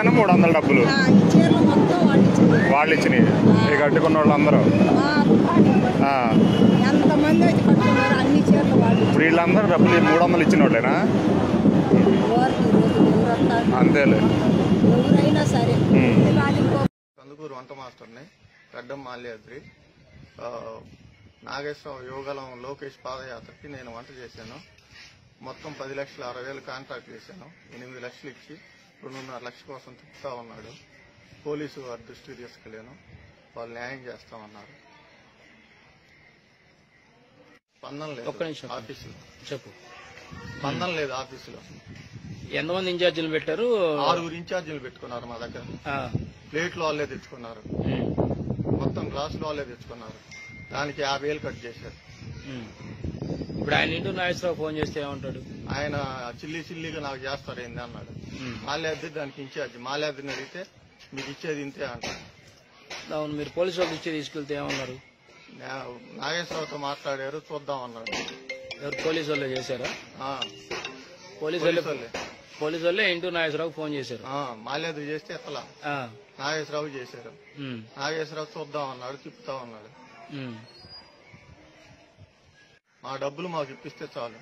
ఇచ్చాను 300 డబ్బులు వాళ్ళు ఇచ్చినాయి కట్టుకున్న వాళ్ళందరూ. ఇప్పుడు వీళ్ళందరూ డబ్బులు 300 ఇచ్చిన వాళ్ళేనా? అంతేలే. కందుకూరు వంట మాస్టర్ని గడ్డం మాల్యాద్రి. నాగేశ్వరం యోగలం లోకేష్ పాదయాత్రకి నేను వంట చేశాను. మొత్తం 10,60,000 కాంట్రాక్ట్ చేశాను. 8 లక్షలు ఇచ్చి 2.5 లక్షల కోసం తిప్పుతా ఉన్నాడు. పోలీసు వారి దృష్టికి తీసుకెళ్ళాను. వాళ్ళు న్యాయం చేస్తామన్నారు. స్పందన లేదు ఆఫీసులో. ఎంతమంది ఇన్ఛార్జీలు పెట్టారు? 6 ఇన్ఛార్జీలు పెట్టుకున్నారు. మా దగ్గర ప్లేట్లు వాళ్ళే తెచ్చుకున్నారు, మొత్తం గ్లాసులు వాళ్ళే తెచ్చుకున్నారు. దానికి 50,000 కట్ చేశారు. ఇప్పుడు ఆయన ఇంటూ నాగేశ్వరరావు ఫోన్ చేస్తే ఏమంటాడు? ఆయన చిల్లిగా నాకు చేస్తాడు ఏంది అన్నాడు. మాల్యాద్రి దానికి ఇన్ఛార్జ్. మాల్యాద్రిని అడిగితే మీకు ఇచ్చేది ఇంతే అంటాడు. అవును, మీరు పోలీసు వాళ్ళు ఇచ్చి తీసుకెళ్తే ఏమన్నారు? నాగేశ్వరరావుతో మాట్లాడారు, చూద్దాం అన్నాడు. ఎవరు, పోలీసు వాళ్ళే చేశారా? పోలీసు వాళ్ళే ఇంటూ నాగేశ్వరరావు ఫోన్ చేశారు. మాల్యాద్రి చేస్తే ఎట్లా నాగేశ్వరరావు చేశారు. నాగేశ్వరరావు చూద్దాం అన్నాడు, తిప్పుతా అన్నాడు. మా డబ్బులు మాకు ఇప్పిస్తే చాలు.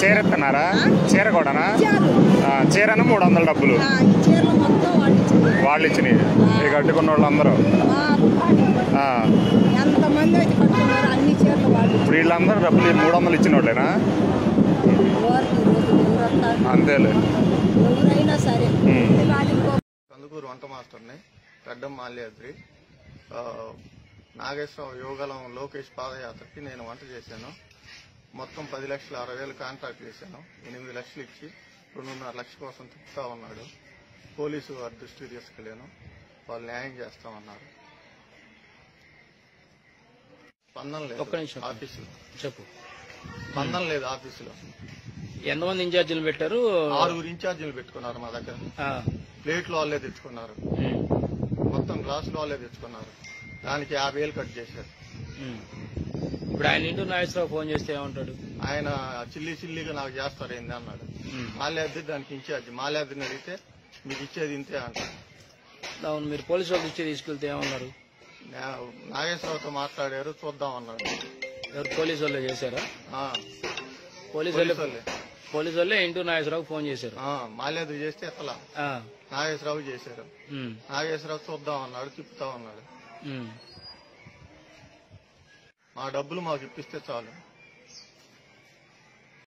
చీర ఎత్తన్నారా? చీర కూడానా? చీరను 300 డబ్బులు వాళ్ళు ఇచ్చినాయి కట్టుకున్న వాళ్ళందరూ. ఇప్పుడు వీళ్ళందరూ డబ్బులు 300 ఇచ్చిన వాళ్ళేనా? అంతేలే. కందుకూరు వంట మాస్టర్ని గడ్డం మాల్యాద్రి. నాగేశ్వరం యోగలం లోకేష్ పాదయాత్రకి నేను వంట చేశాను. మొత్తం 10,60,000 కాంట్రాక్ట్ చేశాను. 8 లక్షలు ఇచ్చి 2.5 లక్షల కోసం తిప్పుతా ఉన్నాడు. పోలీసు వారి దృష్టికి తీసుకెళ్ళాను. వాళ్ళు న్యాయం చేస్తామన్నారు. స్పందన లేదు ఆఫీసులో. ఎంతమంది ఇన్ఛార్జీలు పెట్టారు? 6 ఇన్ఛార్జీలు పెట్టుకున్నారు. మా దగ్గర ప్లేట్లు వాళ్ళే తెచ్చుకున్నారు, మొత్తం గ్లాసులు వాళ్ళే తెచ్చుకున్నారు. దానికి 50,000 కట్ చేశారు. ఇప్పుడు ఆయన ఇంటూ నాగేశ్వరరావు ఫోన్ చేస్తే ఏమంటాడు? ఆయన చిల్లిగా నాకు చేస్తాడు ఏంది అన్నాడు. మాల్యాద్రి దానికి ఇన్ఛార్జ్. మాల్యాద్రిని అడిగితే మీకు ఇచ్చేది ఇంతే అంటాడు. అవును, మీరు పోలీసు వాళ్ళు ఇచ్చి తీసుకెళ్తే ఏమన్నారు? నాగేశ్వరరావుతో మాట్లాడారు, చూద్దాం అన్నాడు. ఎవరు, పోలీసు వాళ్ళే చేశారా? పోలీసు వాళ్ళే ఇంటూ నాగేశ్వరరావు ఫోన్ చేశారు. మాల్యాద్రి చేస్తే ఎట్లా నాగేశ్వరరావు చేశారు. నాగేశ్వరరావు చూద్దాం అన్నాడు, తిప్పుతా అన్నాడు. మా డబ్బులు మాకు ఇప్పిస్తే చాలు.